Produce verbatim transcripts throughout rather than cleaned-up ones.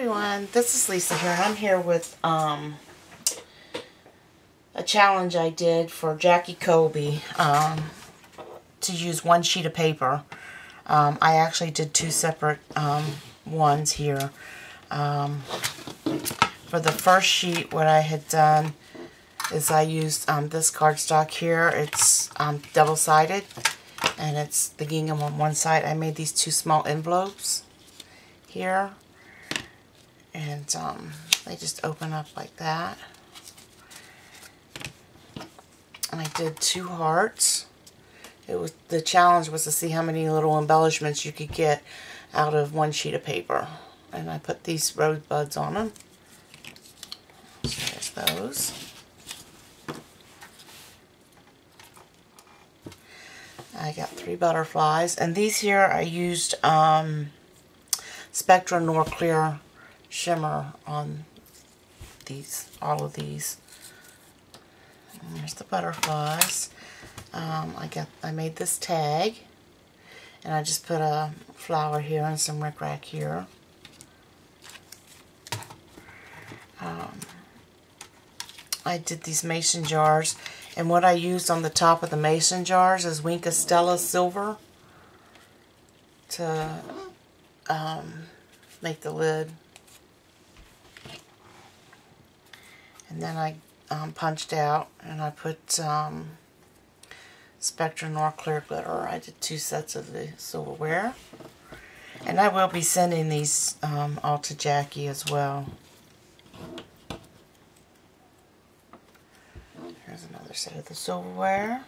everyone, this is Lisa here, and I'm here with um, a challenge I did for Jackie Kolbe um, to use one sheet of paper. Um, I actually did two separate um, ones here. Um, for the first sheet, what I had done is I used um, this cardstock here. It's um, double-sided, and it's the gingham on one side. I made these two small envelopes here, and um, they just open up like that. And I did two hearts. It was the challenge was to see how many little embellishments you could get out of one sheet of paper. And I put these rosebuds on them. So there's those. I got three butterflies, and these here I used um, Spectrum Noir Clear Shimmer on these, all of these. And there's the butterflies. Um, I got, I made this tag, and I just put a flower here and some rickrack here. Um, I did these mason jars, and what I used on the top of the mason jars is Wink of Stella silver to um, make the lid. And then I um, punched out, and I put um, Spectrum Noir Clear Glitter. I did two sets of the silverware. And I will be sending these um, all to Jackie as well. Here's another set of the silverware.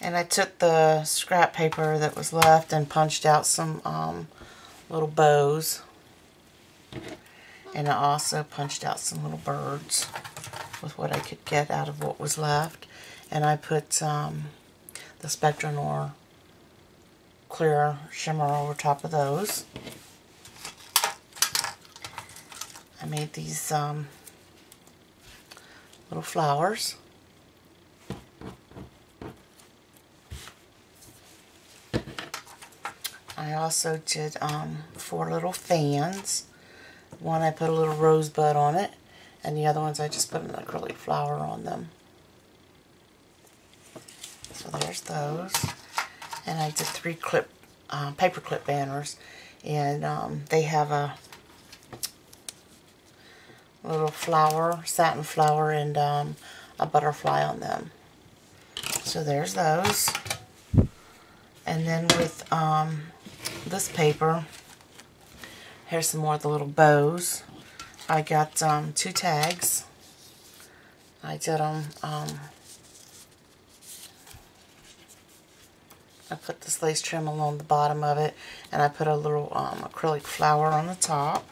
And I took the scrap paper that was left and punched out some um, little bows. And I also punched out some little birds with what I could get out of what was left. And I put um, the Spectrum Noir Clear Shimmer over top of those. I made these um, little flowers. I also did um, four little fans. One I put a little rosebud on it, and the other ones I just put an acrylic flower on them. So there's those. And I did three clip, uh, paper clip banners, and um, they have a little flower, satin flower, and um, a butterfly on them. So there's those. And then with um, this paper, here's some more of the little bows. I got um, two tags. I did them, um, I put this lace trim along the bottom of it, and I put a little um, acrylic flower on the top.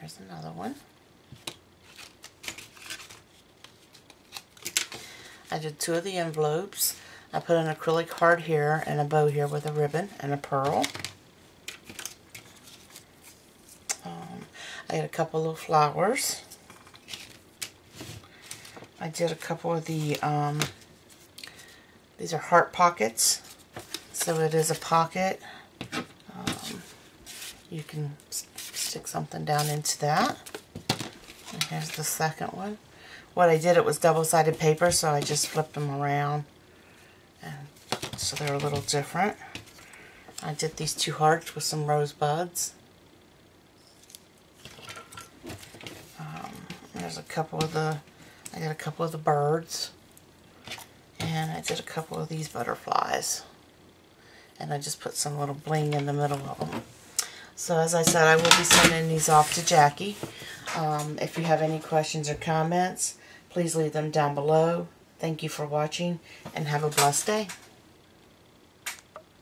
Here's another one. I did two of the envelopes. I put an acrylic heart here and a bow here with a ribbon and a pearl. Um, I had a couple little flowers. I did a couple of the, um, these are heart pockets. So it is a pocket. Um, you can stick something down into that. And here's the second one. What I did, it was double-sided paper, so I just flipped them around, and so they're a little different. I did these two hearts with some rose buds. Um, there's a couple of the, I got a couple of the birds, and I did a couple of these butterflies, and I just put some little bling in the middle of them. So as I said, I will be sending these off to Jackie. Um, if you have any questions or comments, please leave them down below. Thank you for watching, and have a blessed day.